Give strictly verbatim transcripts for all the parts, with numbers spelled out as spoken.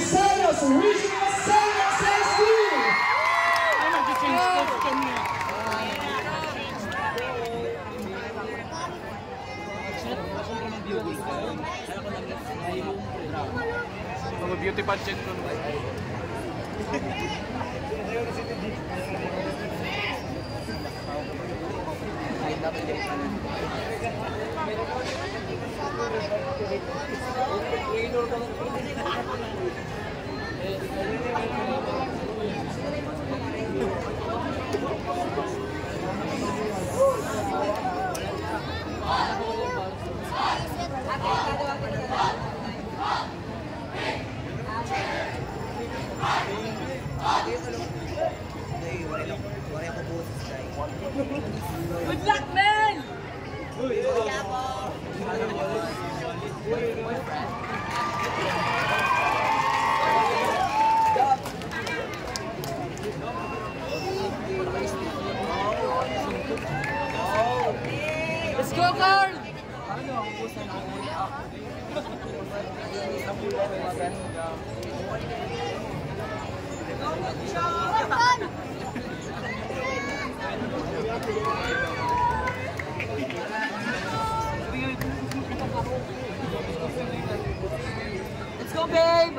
Visayas Regional Science High School. I'm a beauty Good luck, man! Let's go, girl! Let's go, babe.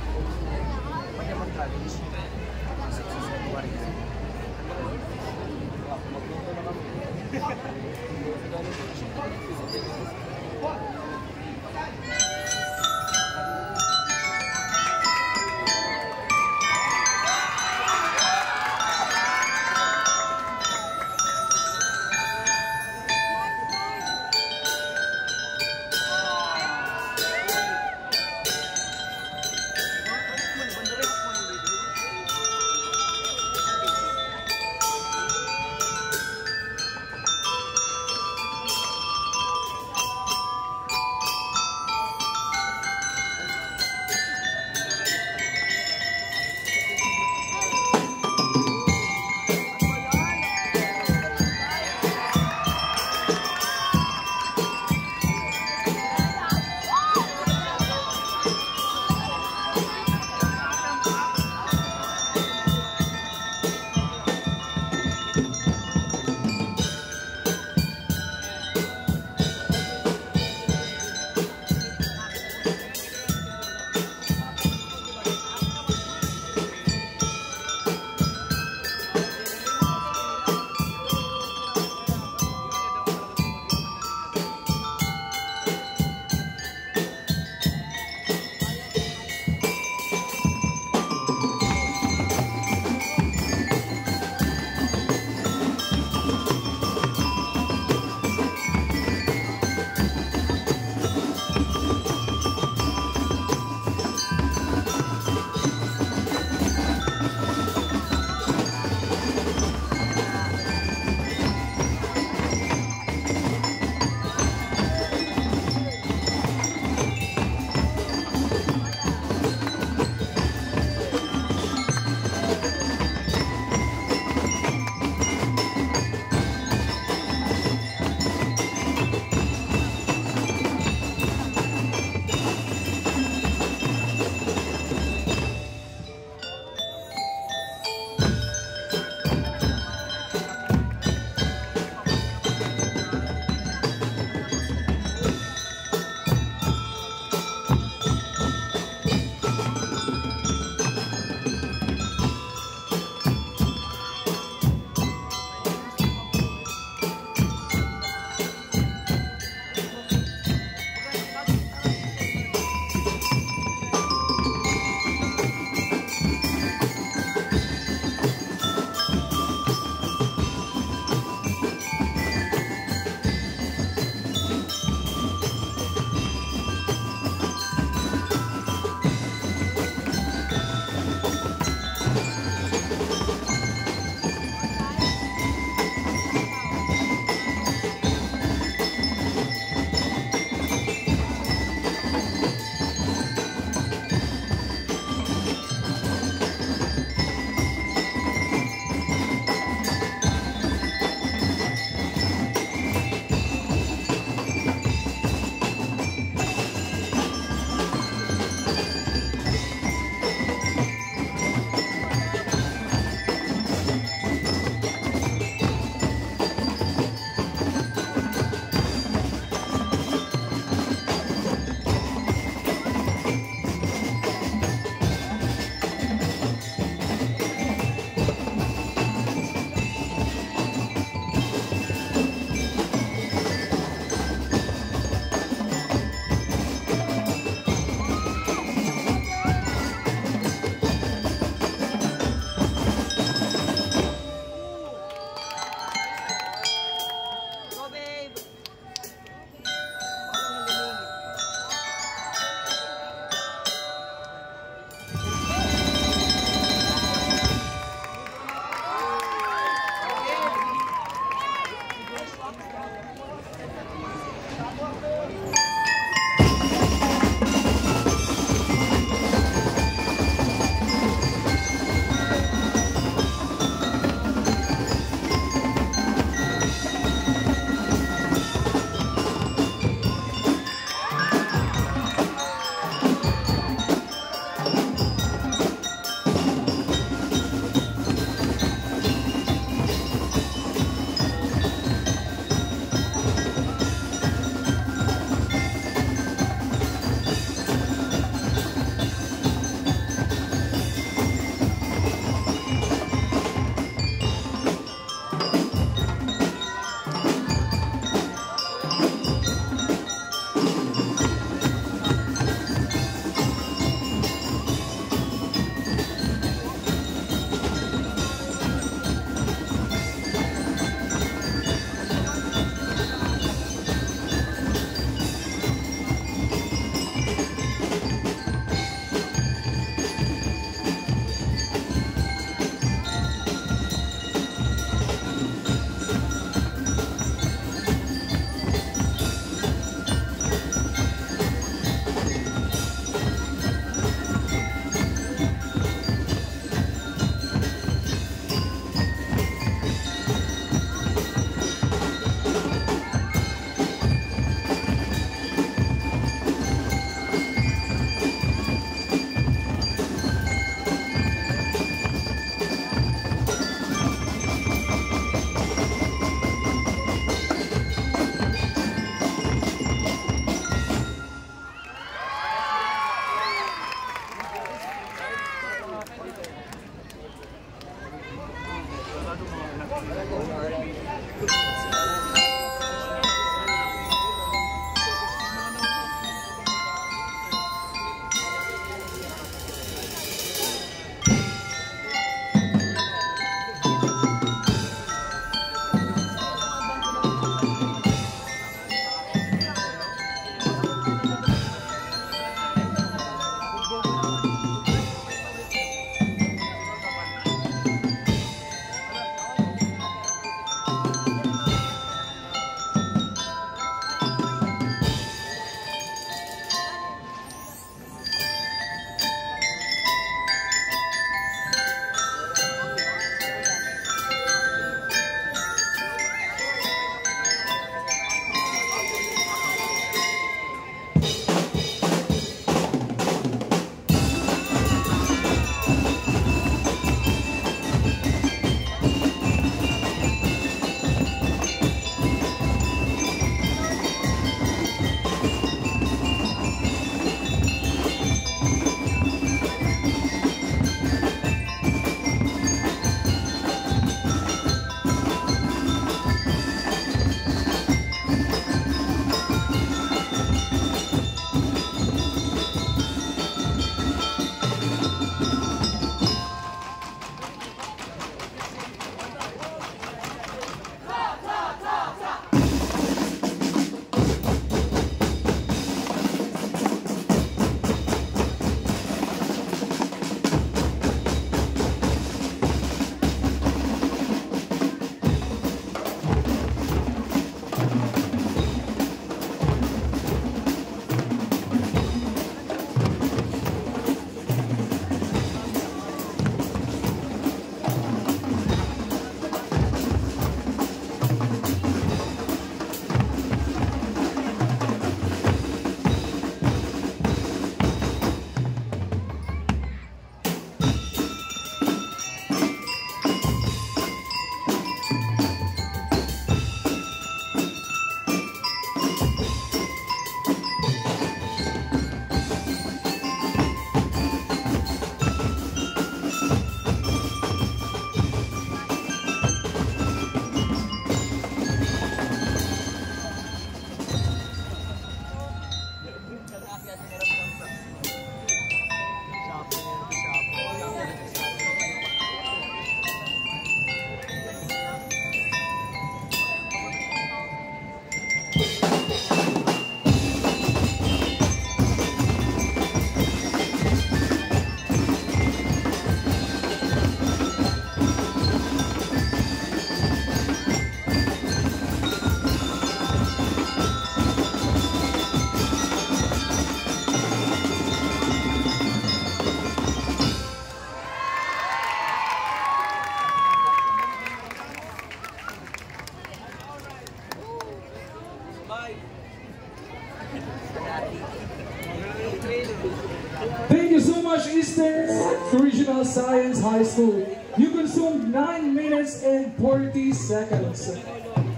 Thank you so much, Eastern Regional Science High School. You consumed nine minutes and forty seconds.